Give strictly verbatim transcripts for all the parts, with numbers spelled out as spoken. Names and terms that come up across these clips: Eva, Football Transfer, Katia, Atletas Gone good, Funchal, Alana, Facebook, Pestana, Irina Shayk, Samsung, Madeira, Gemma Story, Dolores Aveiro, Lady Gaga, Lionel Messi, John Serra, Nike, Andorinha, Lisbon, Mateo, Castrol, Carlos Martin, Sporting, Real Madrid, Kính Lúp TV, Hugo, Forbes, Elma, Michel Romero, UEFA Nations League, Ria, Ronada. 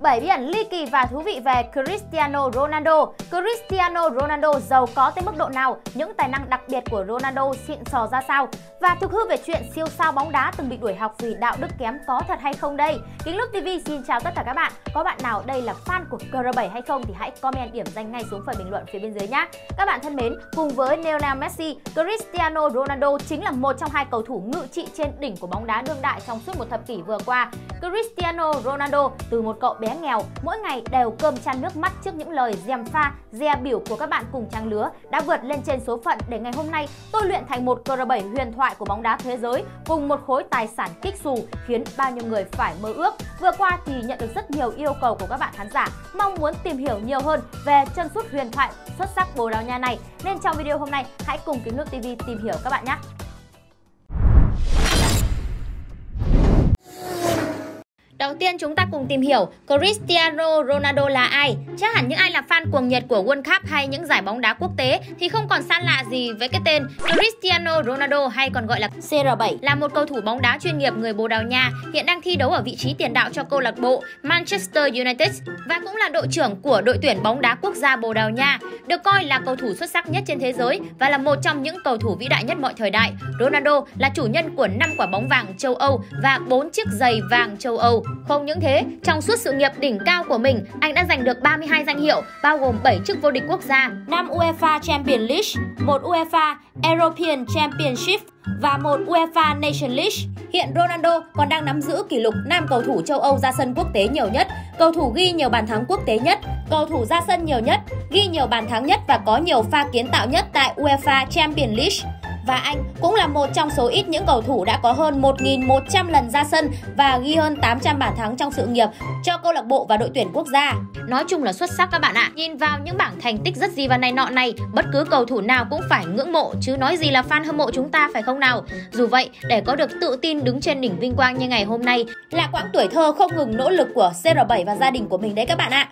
bảy bí ẩn ly kỳ và thú vị về Cristiano Ronaldo. Cristiano Ronaldo giàu có tới mức độ nào? Những tài năng đặc biệt của Ronaldo xịn sò ra sao? Và thực hư về chuyện siêu sao bóng đá từng bị đuổi học vì đạo đức kém có thật hay không đây? Kính Lúp ti vi xin chào tất cả các bạn. Có bạn nào đây là fan của C R bảy hay không thì hãy comment điểm danh ngay xuống phần bình luận phía bên dưới nhé. Các bạn thân mến, cùng với Lionel Messi, Cristiano Ronaldo chính là một trong hai cầu thủ ngự trị trên đỉnh của bóng đá đương đại trong suốt một thập kỷ vừa qua. Cristiano Ronaldo từ một cậu bé nghèo, mỗi ngày đều cơm chan nước mắt trước những lời gièm pha, dè bỉu của các bạn cùng trang lứa đã vượt lên trên số phận để ngày hôm nay tôi luyện thành một C R bảy huyền thoại của bóng đá thế giới cùng một khối tài sản kích xù khiến bao nhiêu người phải mơ ước. Vừa qua thì nhận được rất nhiều yêu cầu của các bạn khán giả mong muốn tìm hiểu nhiều hơn về chân sút huyền thoại xuất sắc Bồ Đào Nha này, nên trong video hôm nay hãy cùng Kính Lúp ti vi tìm hiểu các bạn nhé. Đầu tiên chúng ta cùng tìm hiểu Cristiano Ronaldo là ai. Chắc hẳn những ai là fan cuồng nhiệt của World Cup hay những giải bóng đá quốc tế thì không còn xa lạ gì với cái tên Cristiano Ronaldo hay còn gọi là C R bảy, là một cầu thủ bóng đá chuyên nghiệp người Bồ Đào Nha, hiện đang thi đấu ở vị trí tiền đạo cho câu lạc bộ Manchester United và cũng là đội trưởng của đội tuyển bóng đá quốc gia Bồ Đào Nha. Được coi là cầu thủ xuất sắc nhất trên thế giới và là một trong những cầu thủ vĩ đại nhất mọi thời đại, Ronaldo là chủ nhân của năm quả bóng vàng châu Âu và bốn chiếc giày vàng châu Âu. Không những thế, trong suốt sự nghiệp đỉnh cao của mình, anh đã giành được ba mươi hai danh hiệu, bao gồm bảy chức vô địch quốc gia, năm UEFA Champions League, một UEFA European Championship và một UEFA Nations League. Hiện Ronaldo còn đang nắm giữ kỷ lục nam cầu thủ châu Âu ra sân quốc tế nhiều nhất, cầu thủ ghi nhiều bàn thắng quốc tế nhất, cầu thủ ra sân nhiều nhất, ghi nhiều bàn thắng nhất và có nhiều pha kiến tạo nhất tại UEFA Champions League. Và anh cũng là một trong số ít những cầu thủ đã có hơn một nghìn một trăm lần ra sân và ghi hơn tám trăm bàn thắng trong sự nghiệp cho câu lạc bộ và đội tuyển quốc gia. Nói chung là xuất sắc các bạn ạ. Nhìn vào những bảng thành tích rất gì và này nọ này, bất cứ cầu thủ nào cũng phải ngưỡng mộ chứ nói gì là fan hâm mộ chúng ta phải không nào. Dù vậy, để có được tự tin đứng trên đỉnh vinh quang như ngày hôm nay là quãng tuổi thơ không ngừng nỗ lực của C R bảy và gia đình của mình đấy các bạn ạ.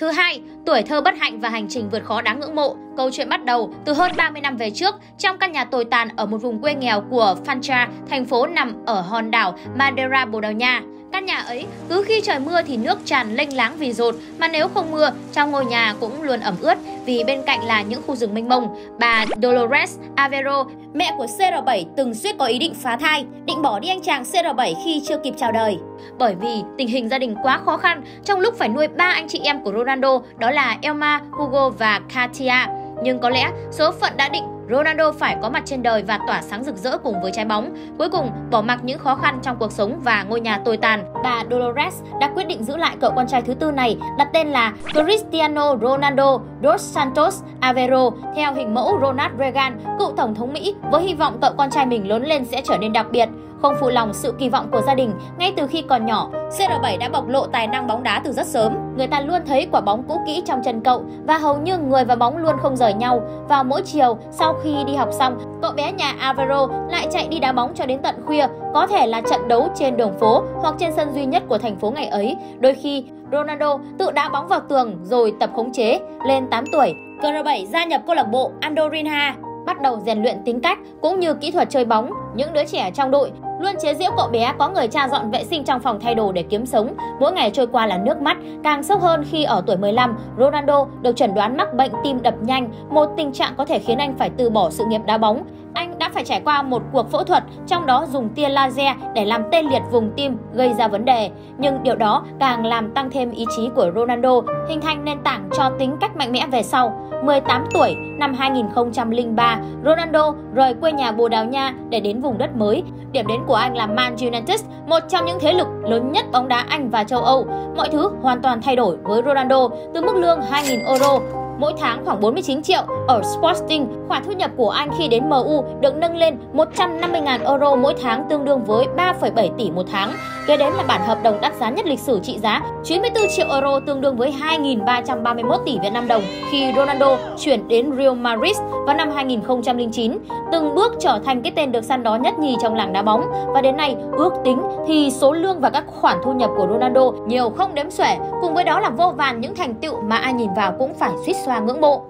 Thứ hai, tuổi thơ bất hạnh và hành trình vượt khó đáng ngưỡng mộ. Câu chuyện bắt đầu từ hơn ba mươi năm về trước, trong căn nhà tồi tàn ở một vùng quê nghèo của Funchal, thành phố nằm ở hòn đảo Madeira, Bồ Đào Nha. Căn nhà ấy, cứ khi trời mưa thì nước tràn lênh láng vì dột, mà nếu không mưa, trong ngôi nhà cũng luôn ẩm ướt vì bên cạnh là những khu rừng mênh mông. Bà Dolores Aveiro, mẹ của C R bảy từng suýt có ý định phá thai, định bỏ đi anh chàng C R bảy khi chưa kịp chào đời. Bởi vì tình hình gia đình quá khó khăn trong lúc phải nuôi ba anh chị em của Ronaldo, đó là Elma, Hugo và Katia. Nhưng có lẽ số phận đã định Ronaldo phải có mặt trên đời và tỏa sáng rực rỡ cùng với trái bóng. Cuối cùng, bỏ mặc những khó khăn trong cuộc sống và ngôi nhà tồi tàn, bà Dolores đã quyết định giữ lại cậu con trai thứ tư này, đặt tên là Cristiano Ronaldo dos Santos Aveiro, theo hình mẫu Ronald Reagan, cựu tổng thống Mỹ, với hy vọng cậu con trai mình lớn lên sẽ trở nên đặc biệt. Không phụ lòng sự kỳ vọng của gia đình, ngay từ khi còn nhỏ, C R bảy đã bộc lộ tài năng bóng đá từ rất sớm. Người ta luôn thấy quả bóng cũ kỹ trong chân cậu và hầu như người và bóng luôn không rời nhau. Vào mỗi chiều, sau khi đi học xong, cậu bé nhà Aveiro lại chạy đi đá bóng cho đến tận khuya, có thể là trận đấu trên đường phố hoặc trên sân duy nhất của thành phố ngày ấy. Đôi khi, Ronaldo tự đá bóng vào tường rồi tập khống chế. Lên tám tuổi, C R bảy gia nhập câu lạc bộ Andorinha, bắt đầu rèn luyện tính cách cũng như kỹ thuật chơi bóng. Những đứa trẻ trong đội luôn chế giễu cậu bé có người cha dọn vệ sinh trong phòng thay đồ để kiếm sống. Mỗi ngày trôi qua là nước mắt, càng sốc hơn khi ở tuổi mười lăm, Ronaldo được chẩn đoán mắc bệnh tim đập nhanh, một tình trạng có thể khiến anh phải từ bỏ sự nghiệp đá bóng. Anh đã phải trải qua một cuộc phẫu thuật, trong đó dùng tia laser để làm tê liệt vùng tim gây ra vấn đề. Nhưng điều đó càng làm tăng thêm ý chí của Ronaldo, hình thành nền tảng cho tính cách mạnh mẽ về sau. mười tám tuổi, năm hai nghìn không trăm linh ba, Ronaldo rời quê nhà Bồ Đào Nha để đến vùng đất mới. Điểm đến của anh là Man United, một trong những thế lực lớn nhất bóng đá Anh và châu Âu. Mọi thứ hoàn toàn thay đổi với Ronaldo, từ mức lương hai nghìn euro, mỗi tháng khoảng bốn mươi chín triệu ở Sporting. Khoản thu nhập của anh khi đến M U được nâng lên một trăm năm mươi nghìn euro mỗi tháng, tương đương với ba phẩy bảy tỷ một tháng. Kế đến là bản hợp đồng đắt giá nhất lịch sử trị giá chín mươi tư triệu euro, tương đương với hai nghìn ba trăm ba mươi mốt tỷ Việt Nam đồng khi Ronaldo chuyển đến Real Madrid vào năm hai nghìn không trăm linh chín, từng bước trở thành cái tên được săn đón nhất nhì trong làng đá bóng. Và đến nay, ước tính thì số lương và các khoản thu nhập của Ronaldo nhiều không đếm xuể, cùng với đó là vô vàn những thành tựu mà ai nhìn vào cũng phải suýt xoa ngưỡng mộ.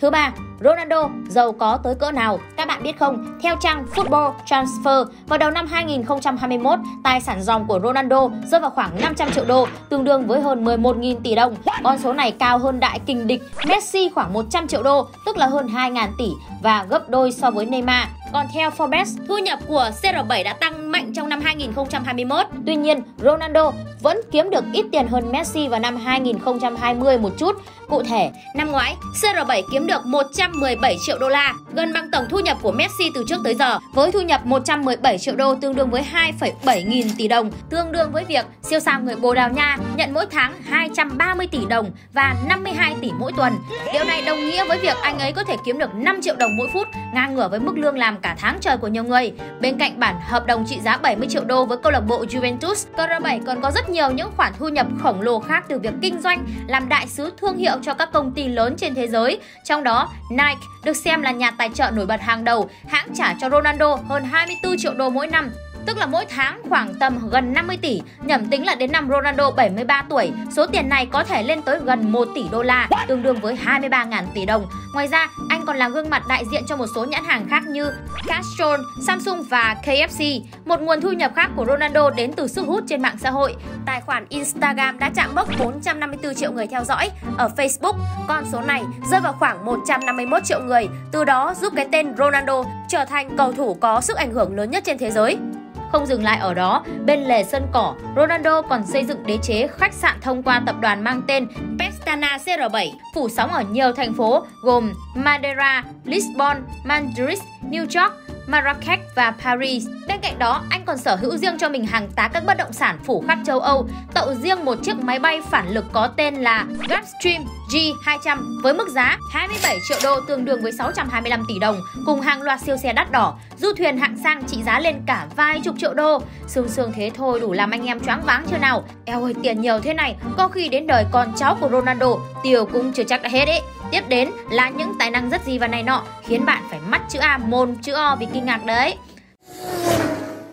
Thứ ba, Ronaldo giàu có tới cỡ nào? Các bạn biết không? Theo trang Football Transfer, vào đầu năm hai nghìn không trăm hai mươi mốt, tài sản ròng của Ronaldo rơi vào khoảng năm trăm triệu đô, tương đương với hơn mười một nghìn tỷ đồng. Con số này cao hơn đại kình địch Messi khoảng một trăm triệu đô, tức là hơn hai nghìn tỷ và gấp đôi so với Neymar. Còn theo Forbes, thu nhập của xê rờ bảy đã tăng mạnh trong năm hai nghìn không trăm hai mươi mốt. Tuy nhiên, Ronaldo vẫn kiếm được ít tiền hơn Messi vào năm hai nghìn không trăm hai mươi một chút. Cụ thể, năm ngoái, xê rờ bảy kiếm được một trăm mười bảy triệu đô la, gần bằng tổng thu nhập của Messi từ trước tới giờ. Với thu nhập một trăm mười bảy triệu đô tương đương với hai phẩy bảy nghìn tỷ đồng, tương đương với việc siêu sao người Bồ Đào Nha nhận mỗi tháng hai trăm ba mươi tỷ đồng và năm mươi hai tỷ mỗi tuần. Điều này đồng nghĩa với việc anh ấy có thể kiếm được năm triệu đồng mỗi phút, ngang ngửa với mức lương làm cả tháng trời của nhiều người. Bên cạnh bản hợp đồng trị giá bảy mươi triệu đô với câu lạc bộ Juventus, xê rờ bảy còn có rất nhiều những khoản thu nhập khổng lồ khác từ việc kinh doanh, làm đại sứ thương hiệu cho các công ty lớn trên thế giới. Trong đó, Nike được xem là nhà tài trợ nổi bật hàng đầu, hãng trả cho Ronaldo hơn hai mươi tư triệu đô mỗi năm, tức là mỗi tháng khoảng tầm gần năm mươi tỷ, nhẩm tính là đến năm Ronaldo bảy mươi ba tuổi, số tiền này có thể lên tới gần một tỷ đô la, tương đương với hai mươi ba nghìn tỷ đồng. Ngoài ra, anh còn là gương mặt đại diện cho một số nhãn hàng khác như Castrol, Samsung và ca ép xê. Một nguồn thu nhập khác của Ronaldo đến từ sức hút trên mạng xã hội. Tài khoản Instagram đã chạm mốc bốn trăm năm mươi tư triệu người theo dõi. Ở Facebook, con số này rơi vào khoảng một trăm năm mươi mốt triệu người, từ đó giúp cái tên Ronaldo trở thành cầu thủ có sức ảnh hưởng lớn nhất trên thế giới. Không dừng lại ở đó, bên lề sân cỏ, Ronaldo còn xây dựng đế chế khách sạn thông qua tập đoàn mang tên Pestana xê rờ bảy, phủ sóng ở nhiều thành phố gồm Madeira, Lisbon, Madrid, New York, Marrakech và Paris. Bên cạnh đó, anh còn sở hữu riêng cho mình hàng tá các bất động sản phủ khắp châu Âu, tậu riêng một chiếc máy bay phản lực có tên là Jetstream G hai trăm với mức giá hai mươi bảy triệu đô tương đương với sáu trăm hai mươi lăm tỷ đồng, cùng hàng loạt siêu xe đắt đỏ, du thuyền hạng sang trị giá lên cả vài chục triệu đô. Sương sương thế thôi đủ làm anh em choáng váng chưa nào? Eo ơi, tiền nhiều thế này, có khi đến đời con cháu của Ronaldo tiêu cũng chưa chắc đã hết ấy. Tiếp đến là những tài năng rất gì và này nọ khiến bạn phải mắt chữ A, mồm chữ O vì kinh ngạc đấy.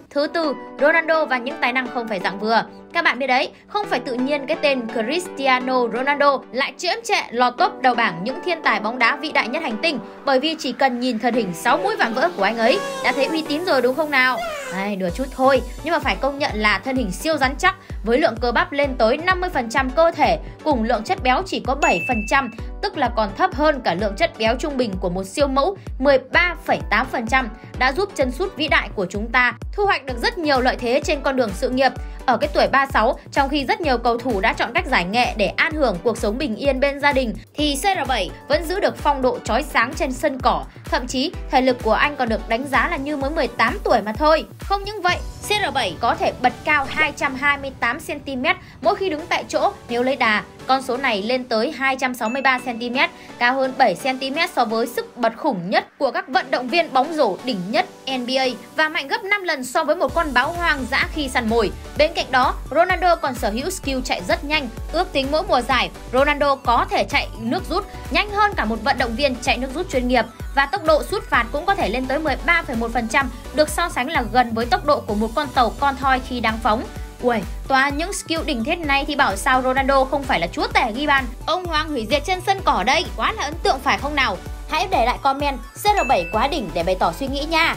Thứ tư, Ronaldo và những tài năng không phải dạng vừa. Các bạn biết đấy, không phải tự nhiên cái tên Cristiano Ronaldo lại chiếm trệ lọt top đầu bảng những thiên tài bóng đá vĩ đại nhất hành tinh, bởi vì chỉ cần nhìn thân hình sáu mũi vạm vỡ của anh ấy đã thấy uy tín rồi đúng không nào? Ai, đùa chút thôi, nhưng mà phải công nhận là thân hình siêu rắn chắc với lượng cơ bắp lên tới năm mươi phần trăm cơ thể cùng lượng chất béo chỉ có bảy phần trăm, tức là còn thấp hơn cả lượng chất béo trung bình của một siêu mẫu mười ba phẩy tám phần trăm, đã giúp chân sút vĩ đại của chúng ta thu hoạch được rất nhiều lợi thế trên con đường sự nghiệp. Ở cái tuổi ba mươi sáu, trong khi rất nhiều cầu thủ đã chọn cách giải nghệ để an hưởng cuộc sống bình yên bên gia đình, thì xê rờ bảy vẫn giữ được phong độ chói sáng trên sân cỏ. Thậm chí, thể lực của anh còn được đánh giá là như mới mười tám tuổi mà thôi. Không những vậy, xê rờ bảy có thể bật cao hai trăm hai mươi tám xăng ti mét mỗi khi đứng tại chỗ nếu lấy đà. Con số này lên tới hai trăm sáu mươi ba xăng ti mét, cao hơn bảy xăng ti mét so với sức bật khủng nhất của các vận động viên bóng rổ đỉnh nhất en bê a và mạnh gấp năm lần so với một con báo hoang dã khi săn mồi. Bên cạnh đó, Ronaldo còn sở hữu skill chạy rất nhanh. Ước tính mỗi mùa giải, Ronaldo có thể chạy nước rút nhanh hơn cả một vận động viên chạy nước rút chuyên nghiệp, và tốc độ sút phạt cũng có thể lên tới mười ba phẩy một phần trăm, được so sánh là gần với tốc độ của một con tàu con thoi khi đang phóng. Uầy, toàn những skill đỉnh thế này thì bảo sao Ronaldo không phải là chúa tể ghi bàn, ông hoàng hủy diệt trên sân cỏ đây, quá là ấn tượng phải không nào? Hãy để lại comment xê rờ bảy quá đỉnh để bày tỏ suy nghĩ nha.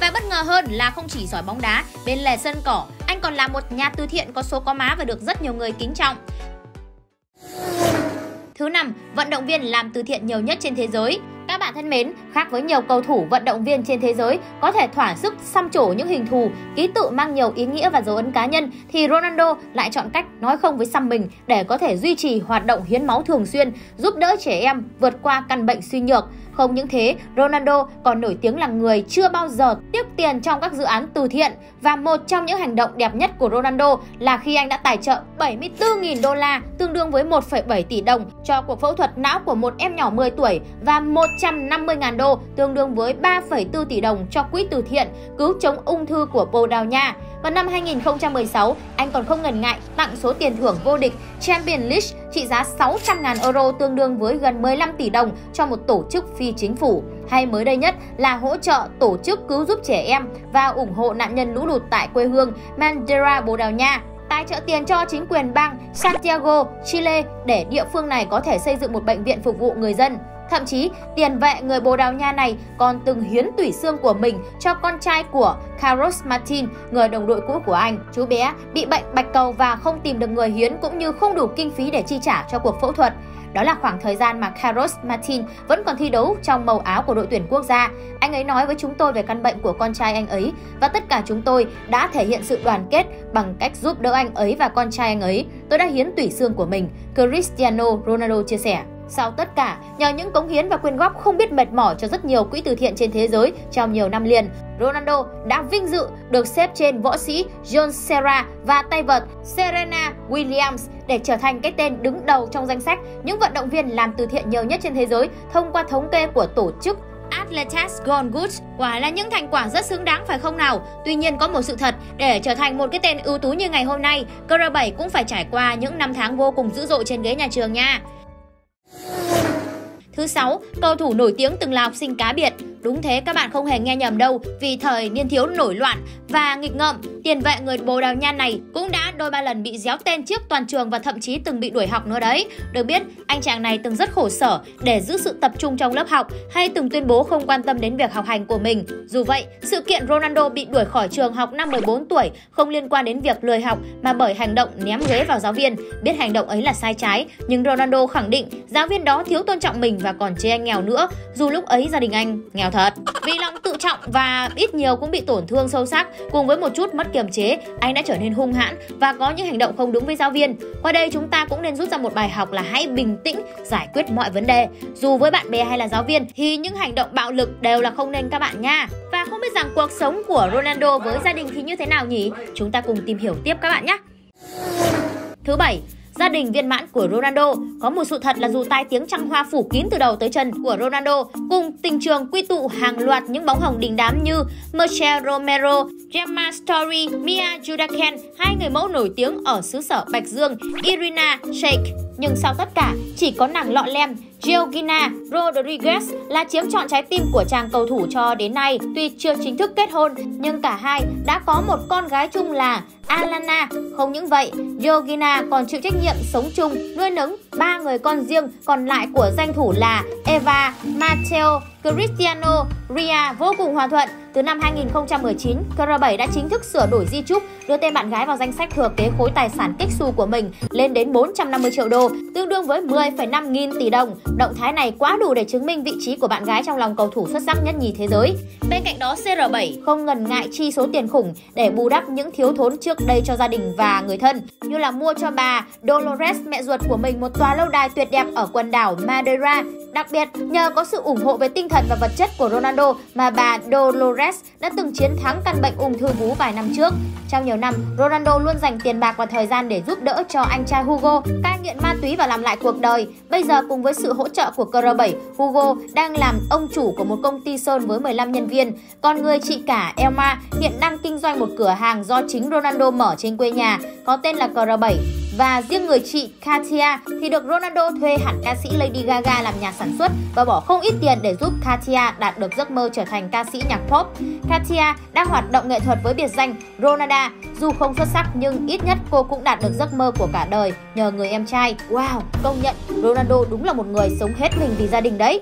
Và bất ngờ hơn là không chỉ giỏi bóng đá, bên lề sân cỏ, anh còn là một nhà từ thiện có số có má và được rất nhiều người kính trọng. Thứ năm, vận động viên làm từ thiện nhiều nhất trên thế giới. Các bạn thân mến, khác với nhiều cầu thủ, vận động viên trên thế giới có thể thỏa sức xăm trổ những hình thù, ký tự mang nhiều ý nghĩa và dấu ấn cá nhân, thì Ronaldo lại chọn cách nói không với xăm mình để có thể duy trì hoạt động hiến máu thường xuyên, giúp đỡ trẻ em vượt qua căn bệnh suy nhược. Không những thế, Ronaldo còn nổi tiếng là người chưa bao giờ tiếc tiền trong các dự án từ thiện, và một trong những hành động đẹp nhất của Ronaldo là khi anh đã tài trợ bảy mươi tư nghìn đô la, tương đương với một phẩy bảy tỷ đồng cho cuộc phẫu thuật não của một em nhỏ mười tuổi và một trăm năm mươi nghìn đô, tương đương với ba phẩy tư tỷ đồng cho quỹ từ thiện cứu chống ung thư của Bồ Đào Nha. Vào năm hai nghìn không trăm mười sáu, anh còn không ngần ngại tặng số tiền thưởng vô địch Champions League trị giá sáu trăm nghìn euro, tương đương với gần mười lăm tỷ đồng cho một tổ chức phi chính phủ. Hay mới đây nhất là hỗ trợ tổ chức cứu giúp trẻ em và ủng hộ nạn nhân lũ lụt tại quê hương Madeira, Bồ Đào Nha. Tài trợ tiền cho chính quyền bang Santiago, Chile để địa phương này có thể xây dựng một bệnh viện phục vụ người dân. Thậm chí, tiền vệ người Bồ Đào Nha này còn từng hiến tủy xương của mình cho con trai của Carlos Martin, người đồng đội cũ của anh. Chú bé bị bệnh bạch cầu và không tìm được người hiến cũng như không đủ kinh phí để chi trả cho cuộc phẫu thuật. Đó là khoảng thời gian mà Carlos Martin vẫn còn thi đấu trong màu áo của đội tuyển quốc gia. Anh ấy nói với chúng tôi về căn bệnh của con trai anh ấy và tất cả chúng tôi đã thể hiện sự đoàn kết bằng cách giúp đỡ anh ấy và con trai anh ấy. Tôi đã hiến tủy xương của mình, Cristiano Ronaldo chia sẻ. Sau tất cả, nhờ những cống hiến và quyên góp không biết mệt mỏi cho rất nhiều quỹ từ thiện trên thế giới trong nhiều năm liền, Ronaldo đã vinh dự được xếp trên võ sĩ John Serra và tay vợt Serena Williams để trở thành cái tên đứng đầu trong danh sách những vận động viên làm từ thiện nhiều nhất trên thế giới thông qua thống kê của tổ chức Atletas Gone Good. Quả là những thành quả rất xứng đáng phải không nào? Tuy nhiên có một sự thật, để trở thành một cái tên ưu tú như ngày hôm nay, C R bảy cũng phải trải qua những năm tháng vô cùng dữ dội trên ghế nhà trường nha. Thứ sáu, cầu thủ nổi tiếng từng là học sinh cá biệt. Đúng thế, các bạn không hề nghe nhầm đâu, vì thời niên thiếu nổi loạn và nghịch ngợm, tiền vệ người Bồ Đào Nha này cũng đã đôi ba lần bị réo tên trước toàn trường và thậm chí từng bị đuổi học nữa đấy. Được biết, anh chàng này từng rất khổ sở để giữ sự tập trung trong lớp học hay từng tuyên bố không quan tâm đến việc học hành của mình. Dù vậy, sự kiện Ronaldo bị đuổi khỏi trường học năm mười bốn tuổi không liên quan đến việc lười học mà bởi hành động ném ghế vào giáo viên. Biết hành động ấy là sai trái, nhưng Ronaldo khẳng định giáo viên đó thiếu tôn trọng mình và còn chê anh nghèo nữa, dù lúc ấy gia đình anh nghèo thật. Vì lòng tự trọng và ít nhiều cũng bị tổn thương sâu sắc, cùng với một chút mất kiềm chế, anh đã trở nên hung hãn và có những hành động không đúng với giáo viên. Qua đây chúng ta cũng nên rút ra một bài học là hãy bình tĩnh giải quyết mọi vấn đề. Dù với bạn bè hay là giáo viên thì những hành động bạo lực đều là không nên các bạn nha. Và không biết rằng cuộc sống của Ronaldo với gia đình thì như thế nào nhỉ? Chúng ta cùng tìm hiểu tiếp các bạn nhé. Thứ bảy, gia đình viên mãn của Ronaldo. Có một sự thật là dù tai tiếng trăng hoa phủ kín từ đầu tới chân của Ronaldo, cùng tình trường quy tụ hàng loạt những bóng hồng đình đám như Michel Romero, Gemma Story, Mia Judaken, hai người mẫu nổi tiếng ở xứ sở Bạch Dương, Irina Shayk. Nhưng sau tất cả, chỉ có nàng lọ lem Georgina Rodriguez là chiếm trọn trái tim của chàng cầu thủ cho đến nay. Tuy chưa chính thức kết hôn, nhưng cả hai đã có một con gái chung là Alana. Không những vậy, Georgina còn chịu trách nhiệm sống chung, nuôi nấng ba người con riêng còn lại của danh thủ là Eva, Mateo, Cristiano, Ria vô cùng hòa thuận. Từ năm hai nghìn không trăm mười chín, C R bảy đã chính thức sửa đổi di chúc, đưa tên bạn gái vào danh sách thừa kế khối tài sản kếch xù của mình lên đến bốn trăm năm mươi triệu đô, tương đương với mười phẩy năm nghìn tỷ đồng. Động thái này quá đủ để chứng minh vị trí của bạn gái trong lòng cầu thủ xuất sắc nhất nhì thế giới. Bên cạnh đó, C R bảy không ngần ngại chi số tiền khủng để bù đắp những thiếu thốn trước đây cho gia đình và người thân, như là mua cho bà Dolores, mẹ ruột của mình, một tòa lâu đài tuyệt đẹp ở quần đảo Madeira. Đặc biệt, nhờ có sự ủng hộ về tinh thần và vật chất của Ronaldo mà bà Dolores đã từng chiến thắng căn bệnh ung thư vú vài năm trước. Trong nhiều năm, Ronaldo luôn dành tiền bạc và thời gian để giúp đỡ cho anh trai Hugo, cai nghiện ma túy và làm lại cuộc đời. Bây giờ, cùng với sự hỗ trợ của C R bảy, Hugo đang làm ông chủ của một công ty sơn với mười lăm nhân viên. Còn người chị cả Elma hiện đang kinh doanh một cửa hàng do chính Ronaldo mở trên quê nhà, có tên là C R bảy. Và riêng người chị Katia thì được Ronaldo thuê hẳn ca sĩ Lady Gaga làm nhà sản xuất và bỏ không ít tiền để giúp Katia đạt được giấc mơ trở thành ca sĩ nhạc pop. Katia đang hoạt động nghệ thuật với biệt danh Ronada. Dù không xuất sắc nhưng ít nhất cô cũng đạt được giấc mơ của cả đời nhờ người em trai. Wow, công nhận Ronaldo đúng là một người sống hết mình vì gia đình đấy.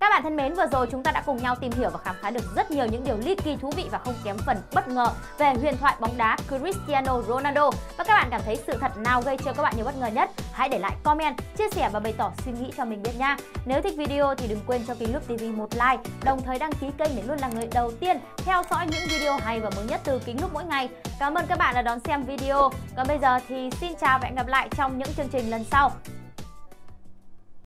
Các bạn thân mến, vừa rồi chúng ta đã cùng nhau tìm hiểu và khám phá được rất nhiều những điều ly kỳ thú vị và không kém phần bất ngờ về huyền thoại bóng đá Cristiano Ronaldo. Và các bạn cảm thấy sự thật nào gây cho các bạn nhiều bất ngờ nhất? Hãy để lại comment, chia sẻ và bày tỏ suy nghĩ cho mình biết nha. Nếu thích video thì đừng quên cho Kính Lúp ti vi một like, đồng thời đăng ký kênh để luôn là người đầu tiên theo dõi những video hay và mới nhất từ Kính Lúp mỗi ngày. Cảm ơn các bạn đã đón xem video. Còn bây giờ thì xin chào và hẹn gặp lại trong những chương trình lần sau.